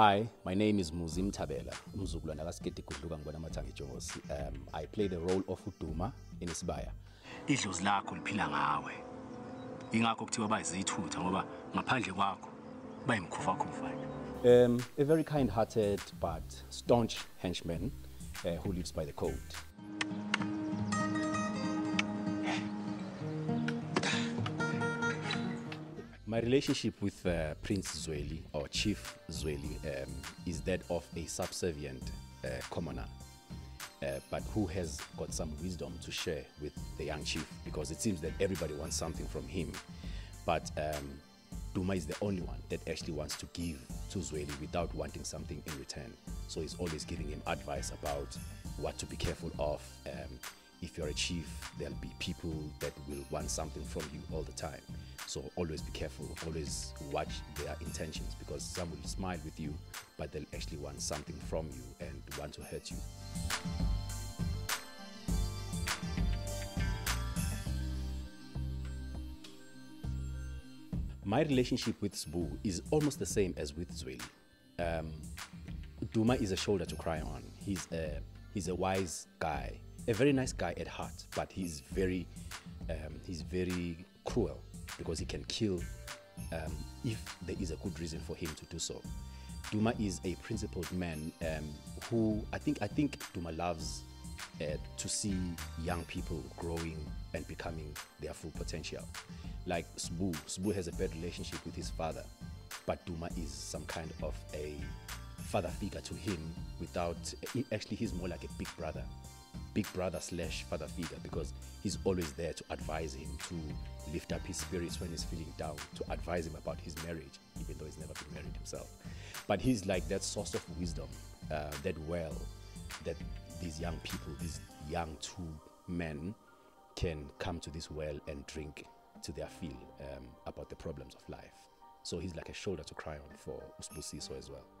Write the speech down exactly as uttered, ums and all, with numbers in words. Hi, my name is Muzi Mtabela. Um, I play the role of Uduma in Isibaya. Idlozi lakho liphila ngawe. Ingakho kuthiwa bayizithutha ngoba ngaphandle kwakho bayimkhufa khumfana. Um, a very kind-hearted but staunch henchman uh, who lives by the code. My relationship with uh, Prince Zweli, or Chief Zweli, um, is that of a subservient uh, commoner, uh, but who has got some wisdom to share with the young chief, because it seems that everybody wants something from him. But um, Duma is the only one that actually wants to give to Zweli without wanting something in return. So he's always giving him advice about what to be careful of. Um, If you're a chief, there'll be people that will want something from you all the time. So always be careful, always watch their intentions, because some will smile with you, but they'll actually want something from you and want to hurt you. My relationship with Sbu is almost the same as with Zweli. Um, Duma is a shoulder to cry on. He's a, he's a wise guy. A very nice guy at heart, but he's very, um, he's very cruel, because he can kill um, if there is a good reason for him to do so. Duma is a principled man um, who I think I think Duma loves uh, to see young people growing and becoming their full potential. Like Sbu, Sbu has a bad relationship with his father, but Duma is some kind of a father figure to him. Without actually, he's more like a big brother. Big brother slash father figure, because he's always there to advise him, to lift up his spirits when he's feeling down, to advise him about his marriage, even though he's never been married himself. But he's like that source of wisdom, uh, that well, that these young people, these young two men, can come to this well and drink to their fill um, about the problems of life. So he's like a shoulder to cry on for Sbu as well.